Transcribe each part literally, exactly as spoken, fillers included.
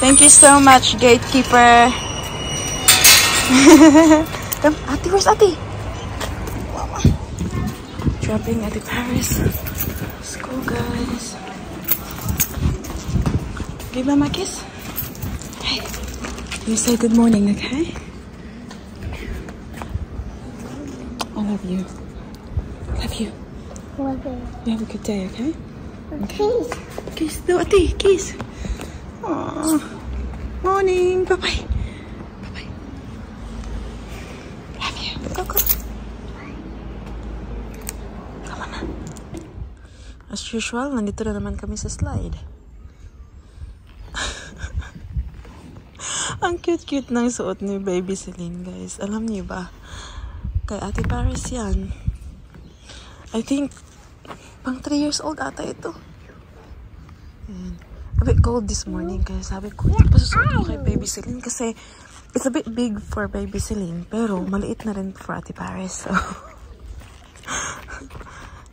Thank you so much, gatekeeper. Ate, where's Ate? Dropping at the Paris school, guys. Give me my kiss. Hey, you say good morning, okay? I love you. Love you. Love you. You have a good day, okay? Kiss. Kiss. No, Ate, kiss. Aww. Morning. Bye bye. Bye bye. Love you. Go go. Come on. As usual, nandito na naman kami sa slide. Ang cute-cute ng suot ni baby Celine, guys. Alam niyo ba? Kay Ate Paris yan. I think pang three years old ata ito. Ayan. A bit cold this morning, kaya sabi ko, ito pasusuot ko kay baby Celine kasi it's a bit big for baby Celine, pero maliit na rin for Ate Paris, so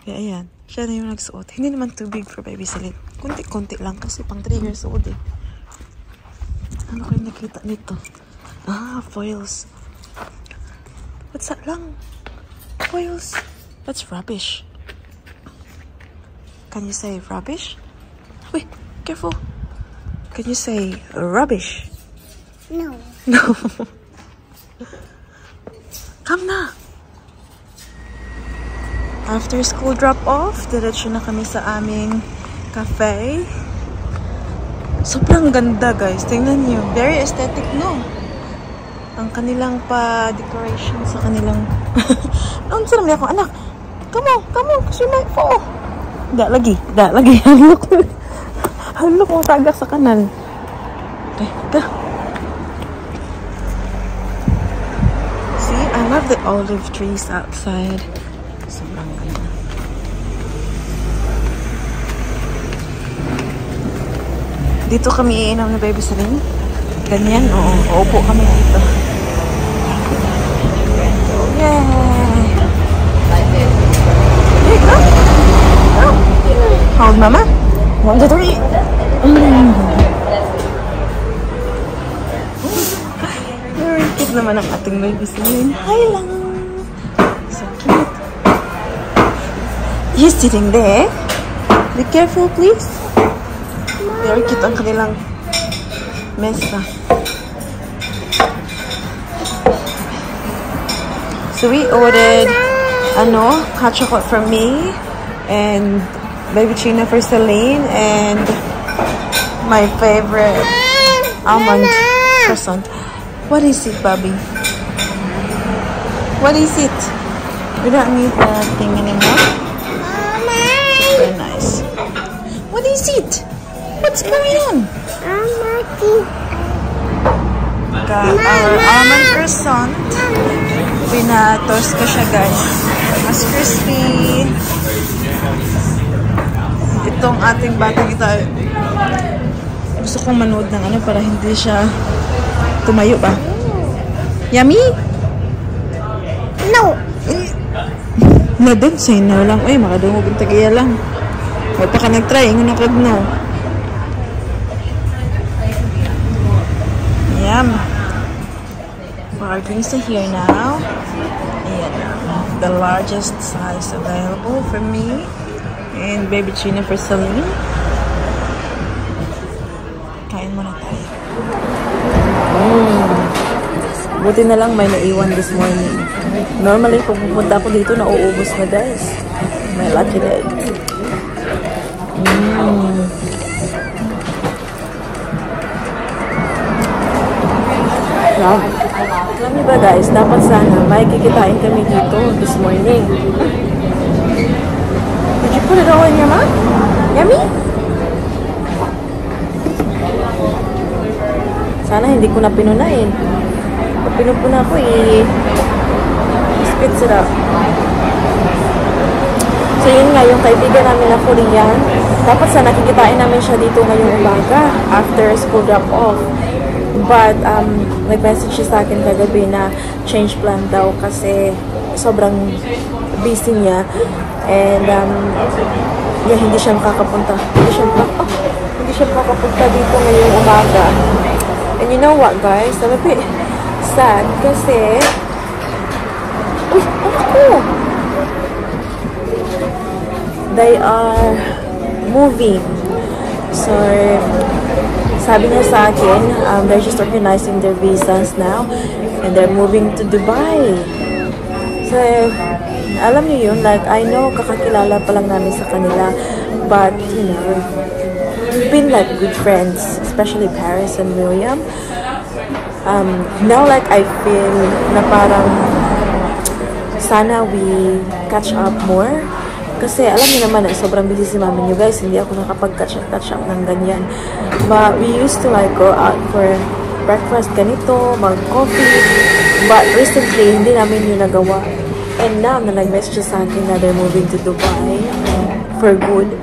kaya ayan, siya na yung nagsuot. Hindi naman too big for baby Celine, kunti-kunti lang kasi pang three years old eh. Ano kayo nakita nito? Ah, foils. What's that lang? Foils. That's rubbish. Can you say rubbish? Wait. Careful. Can you say rubbish? No. No. Come na. After school drop-off, diretso na kami sa aming cafe. Sobrang ganda, guys. Tingnan niyo. Very aesthetic, no? Ang kanilang pa-decoration sa kanilang... Ang sarami ako, anak. Come on, come on. Kasi may po. Da, lagi. Da, lagi. Look. Halo kung tagak sa kanal. Teka. See, I love the olive trees outside. Sobrang ganda. Dito kami iinom na baby Celine. Ganyan, oo. Uupo kami dito. Yay! Hey, go! Go! How old, Mama? One, two, three. Mm. Very cute naman ang ating baby Celine. Hi lang. So cute. He's sitting there. Be careful, please. Mama. Very cute ang kanilang mesa. So we ordered Mama. ano hot chocolate for me and baby China for Celine and my favorite almond croissant. What is it, Bobby? What is it? We don't need that thing anymore. Mama. Very nice. What is it? What's going on? Mama. Got our almond croissant. Pina-toast ko siya, guys. Mas crispy. Itong ating batang ito, gusto kong manood ng ano para hindi siya tumayo ba? Yummy? No! No, don't say no lang. Uy, makadungog ang tagiya lang. Huwag pa ka nag-try. Ingon ako no. Yum. Parking sa here now. And the largest size available for me. And baby China for Celine. Kain muna tayo. Mm. Buti na lang may naiwan this morning. Normally, kung pupunta ko dito, nauubos na, guys. May lucky day. Mm. Wow. Alam niyo ba, guys, dapat sana may kikitain kami dito this morning. Put it all in your mouth? Yummy? Sana hindi ko na pinunain. Pag pinupuna ko, i-spits it up. So yun nga, yung kaibigan namin na Korean, dapat sana kikitain namin siya dito ngayong umaga after school drop-off. But, um, nag-message siya sa akin kagabi na change plan daw kasi sobrang busy niya. And um yeah, hindi siya makakapunta. Hindi siya, oh, hindi siya makapunta dito ngayong umaga. And you know what, guys? I'm a bit sad kasi... Uy, ako! They are moving. So, sabi niya sa akin, um, they're just organizing their visas now. And they're moving to Dubai. So, alam niyo yun, like, I know, kakakilala pa lang namin sa kanila. But, you know, we've been like good friends, especially Paris and William. Um, now, like, I feel na parang sana we catch up more. Kasi, alam niyo naman, eh, sobrang busy si mami niyo, guys. Hindi ako nakapag-catch up, catch up ng ganyan. But we used to, like, go out for breakfast ganito, mag-coffee. But recently, hindi namin yun nagawa. And now, nag-message sa akin na they're moving to Dubai for good.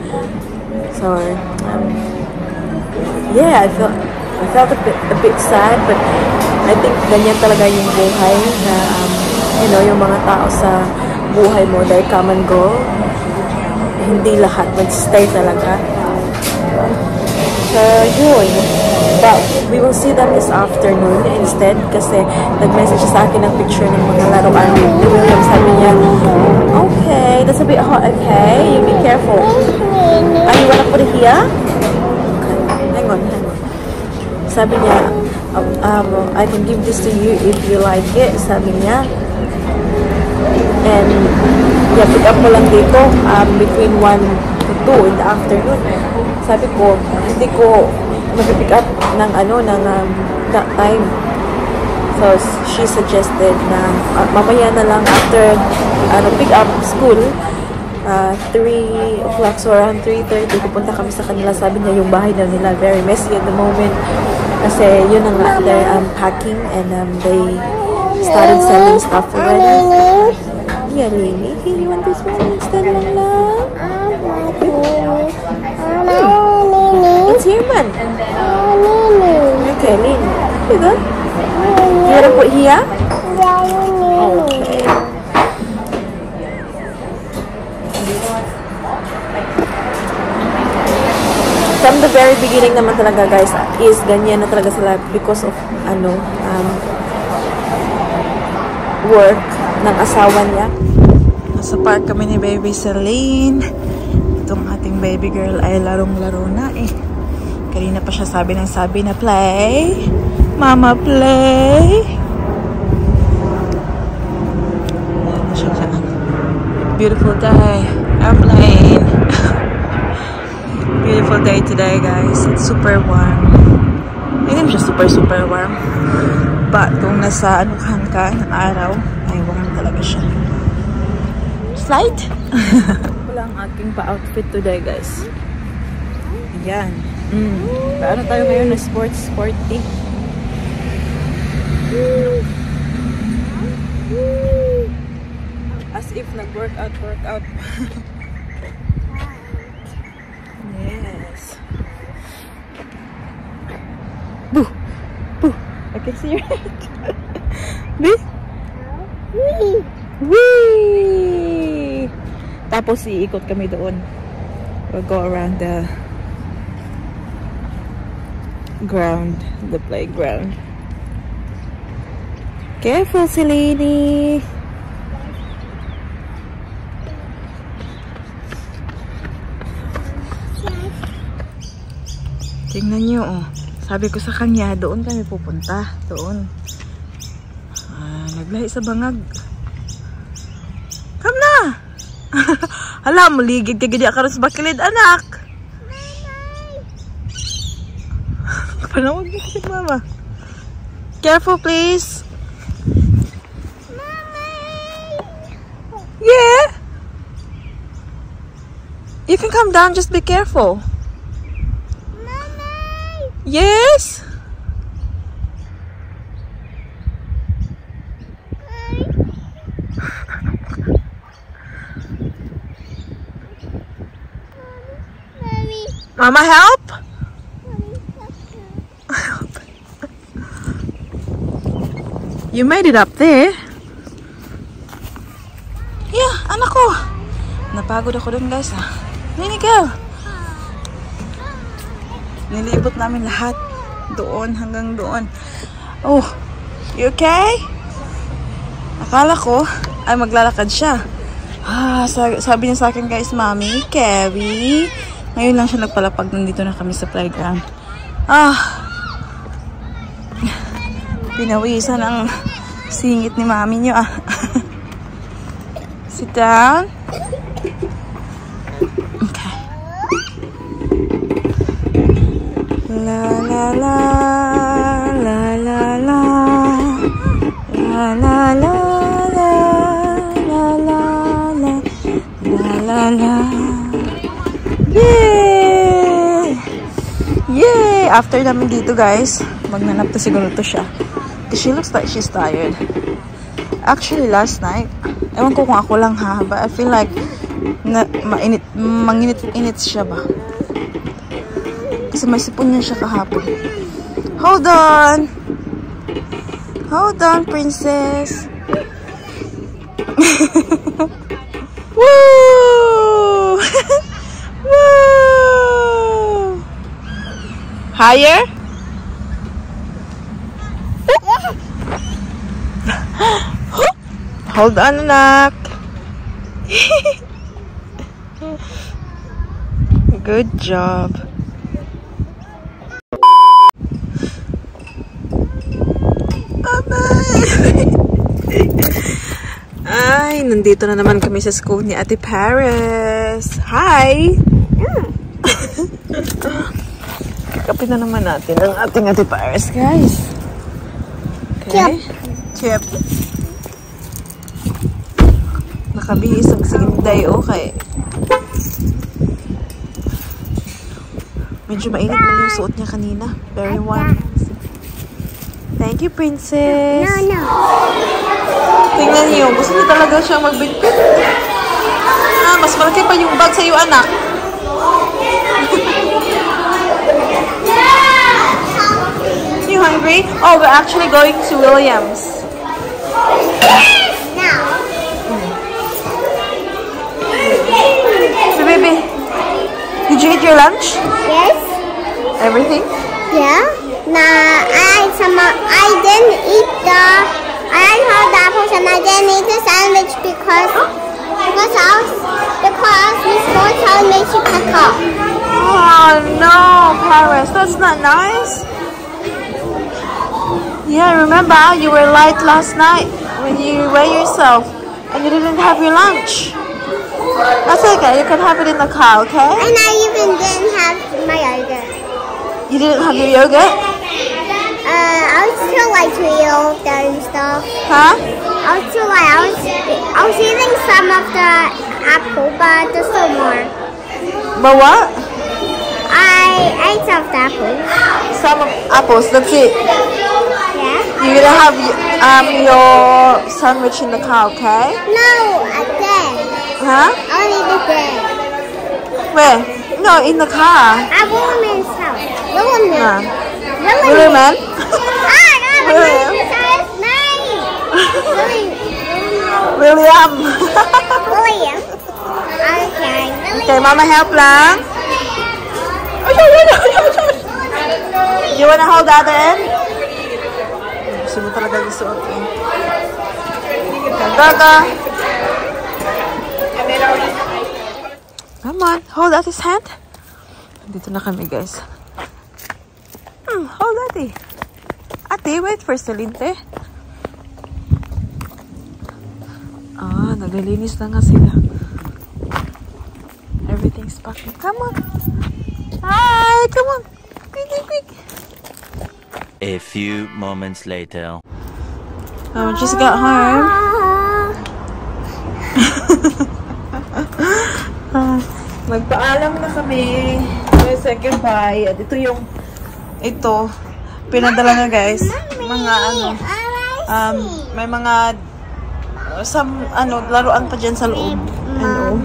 So, um, yeah, I felt, I felt a bit, a bit sad, but I think ganyan talaga yung buhay na, um, you know, yung mga tao sa buhay mo, they come and go. Hindi lahat mag-stay talaga. So, yun. But we will see them this afternoon instead kasi nag-message sa akin ng picture ng mga laruan. Sabi niya, okay, that's a bit hot, okay? You be careful. Are you wanna put it here? Okay, hang on, hang on. Sabi niya, um, um, I can give this to you if you like it, sabi niya. And, yeah, pick up mo lang dito um, between one to two in the afternoon. Sabi ko, hindi ko mag-pick up ng ano, ng um, that time. So, she suggested na uh, mamaya na lang after ano, pick up school, uh, three o'clock, so around three thirty, pupunta kami sa kanila. Sabi niya yung bahay daw nila, very messy at the moment. Kasi yun ang nga, they're um, packing and um, they started selling stuff already. Yeah, Lily, hey, you want this one instead of love? It's here, man. Okay, Lily. You good? You want to put here? Okay. From the very beginning naman talaga, guys, is ganyan na talaga sila because of, ano, um, work ng asawa niya. Nasa park kami ni baby Celine. Itong ating baby girl ay larong-laro na eh. Kanina pa siya sabi ng sabi na play. Mama, play. Beautiful day. Airplane. Beautiful day today, guys. It's super warm. Hindi siya super, super warm. But kung nasa anuhan ka ng araw, ay warm talaga siya. Slide! Wala ang aking pa-outfit today, guys. Ayan. Mm. Paano tayo ngayon na sports, sporty? As if nag-workout, workout. Yes. Boo! Boo! I can see your head. This? Wee! Wee! Tapos iikot kami doon. We'll go around the ground, the playground. Careful, Celine! Tingnan nyo, oh. Sabi ko sa kanya, doon kami pupunta. Doon. Ah, naglahi sa bangag. Come na! Hala, muligid ka gini akaroon sa bakilid, anak! Mama! Panawag mo si mama. Careful, please! Mama! Yeah! You can come down, just be careful. Yes. Mommy. Mama, help. You made it up there. Yeah, anak ko. Napagod ako dun, guys. Ah. Nini, girl. Nilibot namin lahat. Doon hanggang doon. Oh, you okay? Akala ko ay maglalakad siya. Ah, sabi niya sa akin, guys, Mami, Kevin. Ngayon lang siya nagpalapag. Nandito na kami sa playground. Ah, pinawisan ang singit ni Mami niyo, ah. Sit down. Okay. La la la la la la la la la la la. Yay! Yay! After namin dito, guys, magnanap to siguro to siya. She looks like she's tired. Actually, last night, ewan ko kung ako lang, ha, but I feel like na, mainit, manginit-init siya ba? Kasi may sipon niya siya kahapon. Hold on! Hold on, princess! Woo! Woo! Higher? Hold on, anak. Good job. Ay, nandito na naman kami sa school ni Ate Paris. Hi! Yeah. Kapit na naman natin ang ating Ate Paris, guys. Okay. Chip. Chip. Nakabihis ang siginday, okay. Medyo mainit na yung suot niya kanina. Very warm. Thank you, princess. No, no. Tingnan niyo. Gusto niyo talaga siya magbigpit. Ah, mas malaki pa yung bag sa'yo, anak. You hungry? Oh, we're actually going to William's. So baby, did you eat your lunch? Yes. Everything? Yeah. Nah, I some I didn't eat the I had the apples and I didn't eat the sandwich because because I was, because Miss Mo told me to pack up. Oh no, Paris, that's not nice. Yeah, remember you were light last night when you weigh yourself and you didn't have your lunch. That's okay, you can have it in the car, okay? And I even didn't have my yogurt. You didn't have your yogurt? Uh, I was too light to eat all of that and stuff. Huh? I was too light. I was, I was eating some of the apple, but there's still more. But what? I ate some of the apples. Some of apples, that's it? Yeah. You're gonna have um, your sandwich in the car, okay? No, I didn't. Huh? Only the bed. Where? No, in the car. At William's house. William. Huh. William. William. Man? Ah, no, William. William. William. William. Okay. William. Okay, Mama, help lang. You wanna hold the other end? Gusto mo talaga gusto okay. Gaga. Come on, hold out his hand. Dito na kami, guys. Hmm, hold Ate. Ate, wait for Celine, te. Ah, naglilinis na nga sila. Everything's packing. Come on. Hi, come on. Quick, quick, quick. A few moments later. Oh, we just got home. Ah, magpaalam na kami. We say goodbye. At ito yung ito pinadala na, guys. Mga ano um may mga uh, some ano laruan pa diyan sa loob. Ano?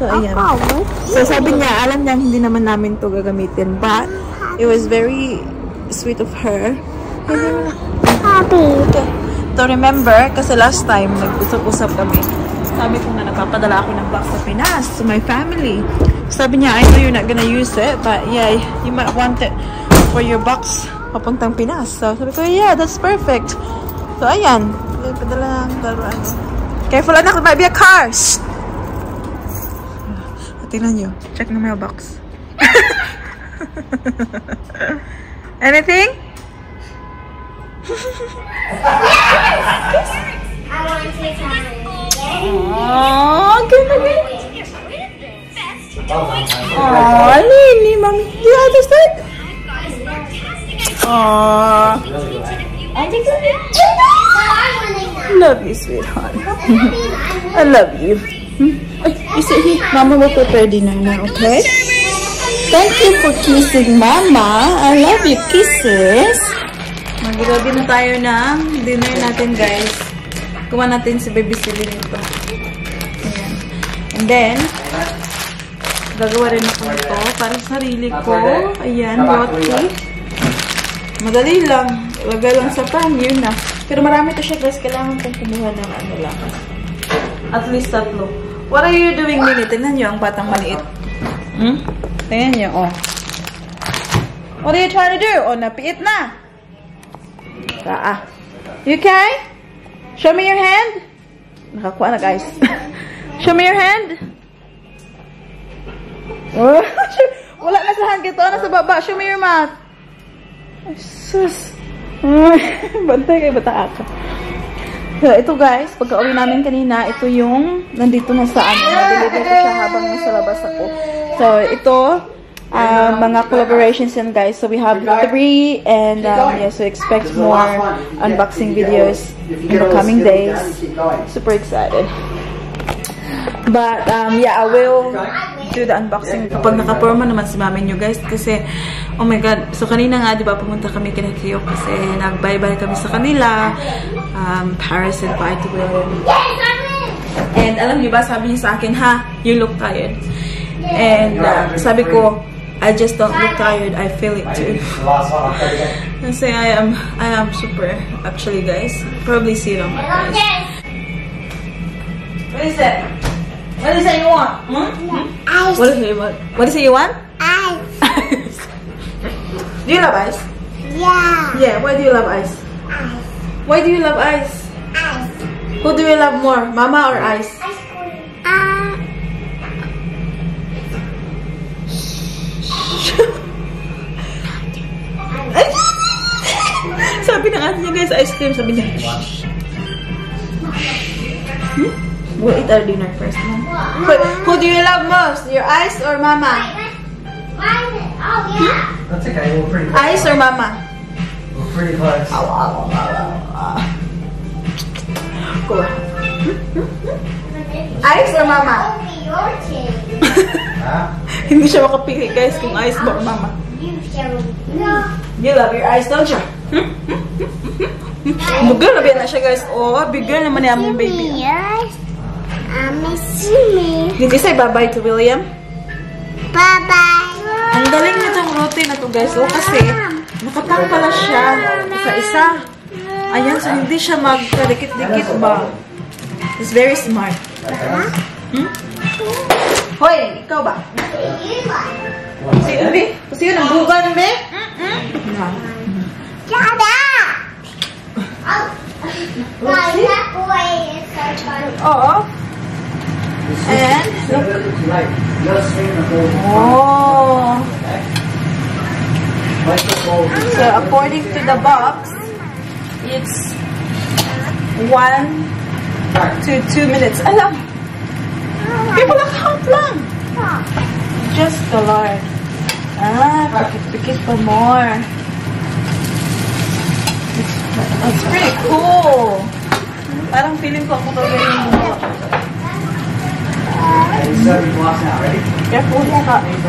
So ayan. So sabi niya, alam niya hindi naman namin 'to gagamitin, but it was very sweet of her. Happy. To remember kasi last time nag-usap-usap kami. Sabi ko na nagpapadala ako ng box sa Pinas to my family. Sabi niya, I know you're not gonna use it, but yeah, you might want it for your box papuntang Pinas. So sabi ko, yeah, that's perfect. So ayan, padala ng dalawa. Careful anak, there might be a car! Shh! Tingnan nyo, check na mailbox. Anything? I want to take time. Aww, good again. Aww, Lily, mommy, do you have this thing? Aww. Love you, sweetheart. I love you. You sit here. Mama will prepare dinner now, okay? Thank you for kissing, Mama. I love you, kisses. Magagabi na tayo ng dinner natin, guys. Kumain natin si baby Celine ito. Ayan. And then, gagawa rin ako ito para sa sarili ko. Ayan, roti. Madali lang. Laga lang sa pan, yun na. Pero marami to siya, guys. Kailangan kong kumuha ng ano lang. At least tatlo. What are you doing, Minnie? Tingnan nyo ang batang maliit. Hmm? Tingnan nyo, oh. What are you trying to do? Oh, napiit na. Ah. You okay? Show me your hand. Nakakuha na, guys. Show me your hand. Oh, wala na sa hand. Ito na sa baba. Show me your mouth. Sus. Bantay kayo, bata ako. So, ito guys, pagka-uwi namin kanina, ito yung nandito na sa ano. Nabilibay ko siya habang nasa labas ako. So, ito, uh, mga collaborations yan guys. So, we have three and um, yeah, so expect more unboxing videos in the coming days. Super excited. But, um, yeah, I will do the unboxing. Kapag nakaporma naman si mami nyo guys, kasi, oh my god, so kanina nga, diba, pumunta kami kina Kiyo kasi nag-bye-bye kami sa kanila, um, Paris and Party William. And alam nyo ba, sabi niya sa akin, ha, you look tired. And uh, sabi ko, I just don't look tired, I feel it too. Kasi I am, I am super, actually guys. Probably see it on my eyes. What is it? What is it you want? Hmm? Ice. What is it you want? What is it you want? Ice. Do you love ice? Yeah. Yeah. Why do you love ice? Ice. Why do you love ice? Ice. Who do you love more, Mama or ice? Ice cream. Ah. Sabi ng ate niya guys, ice cream. Sabi niya. Hmm? We'll eat our dinner first. Wait, who do you love most? Your ice or Mama? Oh, yeah. That's okay. We're pretty close. Ice or Mama? We're pretty close. Ow, ow, ow, ow, ow. Cool. Ice or Mama? Hindi siya makapili, guys, kung ice ba or Mama. You love your ice, don't you? Bigger na ba siya, guys? Oh, bigger naman niya mong baby. Mama, see me. Did you say bye-bye to William? Bye-bye. Ang galing nitong roti na to guys. O, kasi nakatang pala siya sa isa. Ayan, so hindi siya magkadikit-dikit ba? It's very smart. Hmm? Hoy, ikaw ba? Sino, Bi? Sino ng bugan, Bi? No. Kada! Oh, and oh. So according to the box, it's one to two minutes. Alam, people are count lang. Just the Lord. Ah, pikit-pikit pa more. It's pretty cool. Parang feeling ko ako talaga yung buho. Careful na ka. Ah.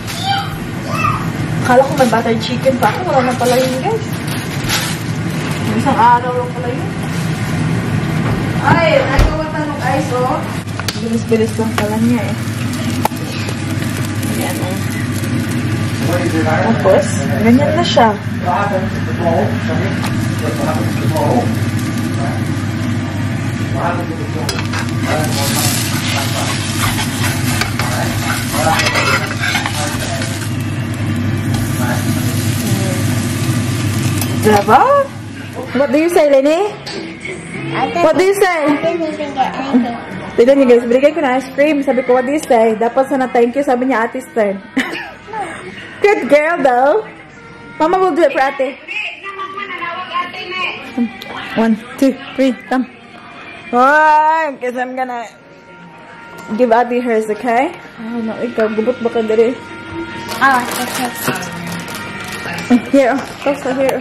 akala ko may butter chicken pa ako. Wala na pala yun, guys. Isang araw lang pala yun. Ay, nagawa pa ng ice, oh. Bilis-bilis lang pala niya, eh. Ayan, eh. Tapos, ganyan na siya. Diba? What do you say, Lenny? What do you say? Tignan niyo guys, binigay ko na ice cream. Sabi ko, what do you say? Dapat sana thank you, sabi niya Ate's turn. Good girl though. Mama will do it for Ate. One, two, three, come. Alright, because I'm gonna give Ate hers, okay? Oh no, ikaw, gubot ba ka dali? Ah, okay. Here, also here.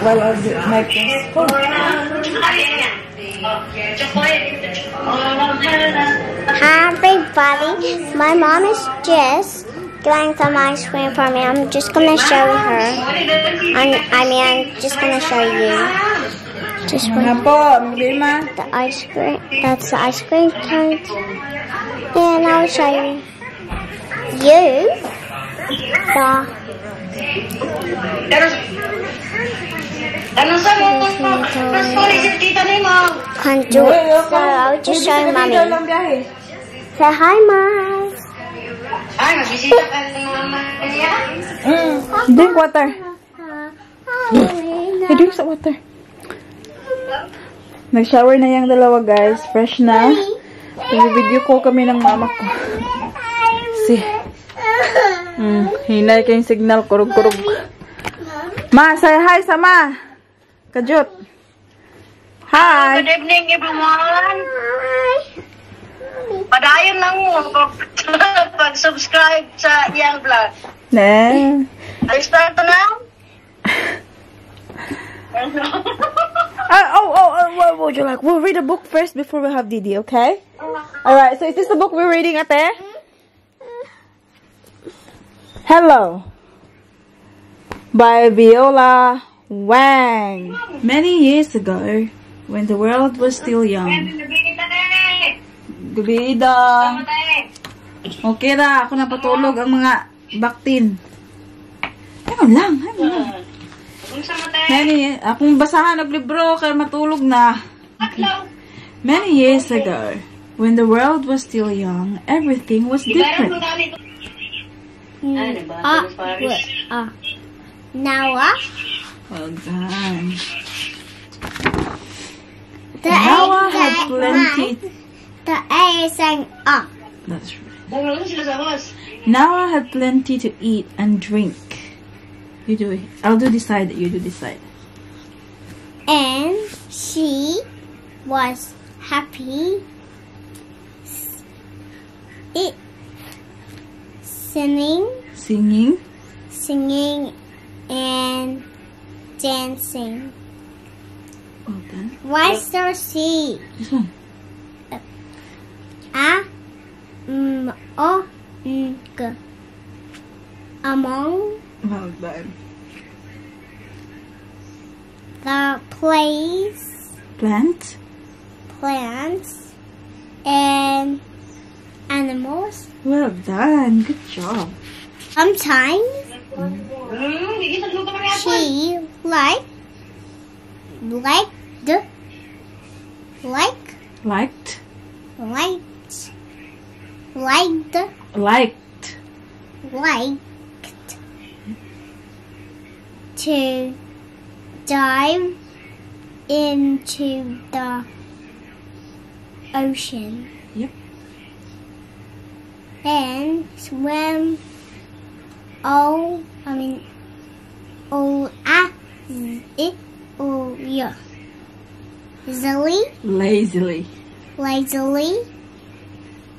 Well, I'll do my things. Oh. Hi, everybody. My mom is just doing some ice cream for me. I'm just gonna show her. I'm, I mean, I'm just gonna show you. Just the ice cream. That's the ice cream cone. And I'll show you. You. The. Can't do it. So I'll just show you, mommy. Say hi, mom. Mm. Drink water. I drink some water. Nag-shower na yung dalawa, guys. Fresh na. Nag-video ko kami ng mama ko. See. Mm. Hinay kayong signal. Kurug-kurug. Ma, say hi sa ma. Kajut. Hi. Good evening, everyone. Padayon lang mo pag-subscribe sa iyang vlog. Ne. Are you start now? uh, oh, oh, oh, what would you like? We'll read a book first before we have Didi, okay? Alright, so is this the book we're reading, Ate? Hello. By Viola Wang. Many years ago, when the world was still young. Gubida. Okay ra, ako na patulog ang mga baktin. Ano lang, ano lang. Many, akong basahan ng libro kaya matulog na. Okay. Many years ago, when the world was still young, everything was different. Mm. Ah, what? Ah. Now ah? Well done. Now I had plenty. The A sang up. That's right. Now I have plenty to eat and drink. You do it. I'll do this side. You do this side. And she was happy. It singing, singing, singing, and dancing. Okay. Why so she? This one. A M O N G among well done. The place plant plants and animals. Well done, good job. Sometimes she like liked like liked liked Liked. Liked. Liked. To dive into the ocean. Yep. And swim all, I mean, all at it, all yeah. Lazily. Lazily. Lazily.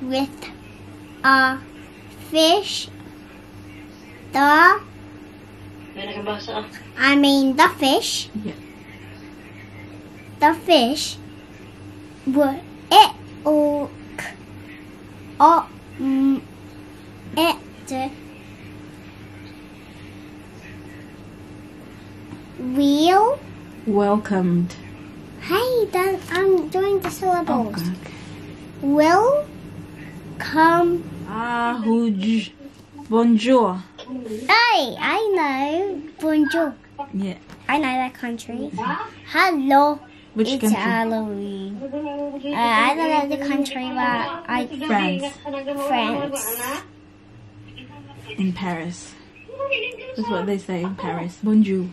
With a fish, the, I mean the fish, yeah. The fish w e o k o m e t wheel welcomed. Hey, then I'm doing the syllables. Okay. Will come. Ah, huge. Bonjour. Hey, I know bonjour. Yeah. I know that country. Hello. Which it's country? Halloween. Uh, I don't know the country, but I France. France. In Paris. That's what they say in Paris. Bonjour.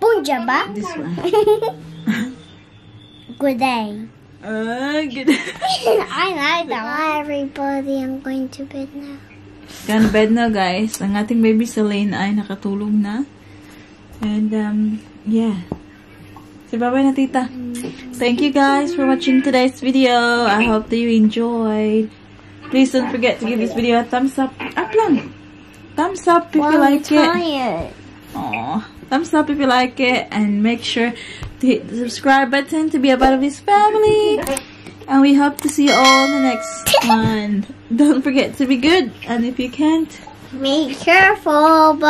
Bonjour, ba. This one. Good day. Uh, good. I know that. Everybody, I'm going to bed now. Going to bed now, guys. Ang ating baby Celine ay nakatulog na. And, um, yeah. Say bye-bye na, tita. Thank you, guys, for watching today's video. I hope that you enjoyed. Please don't forget to give this video a thumbs up. Up lang. Thumbs up if you like it. Aww. Thumbs up if you like it, and make sure to hit the subscribe button to be a part of this family. And we hope to see you all in the next one. Don't forget to be good, and if you can't, be careful. Bye.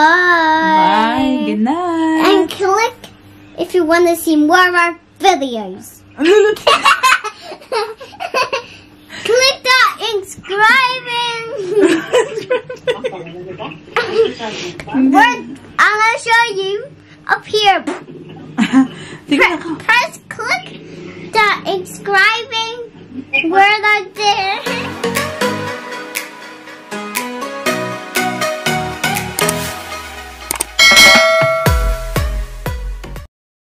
Bye. Good night. And click if you want to see more of our videos. Click that inscribing. We're I'm gonna show you up here. Pre press click the inscribing word I did.